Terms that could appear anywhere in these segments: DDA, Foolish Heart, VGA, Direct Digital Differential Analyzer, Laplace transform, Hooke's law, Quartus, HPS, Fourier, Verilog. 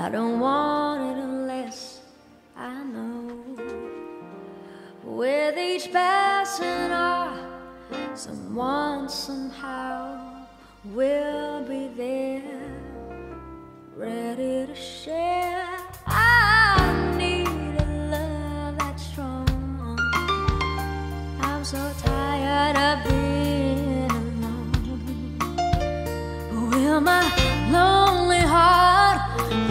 I don't want it unless I know. With each passing hour, someone somehow will be there, ready to share. I need a love that's strong. I'm so tired of being alone. Will my lonely heart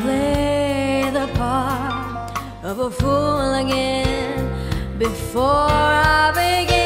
play the part of a fool again before I begin?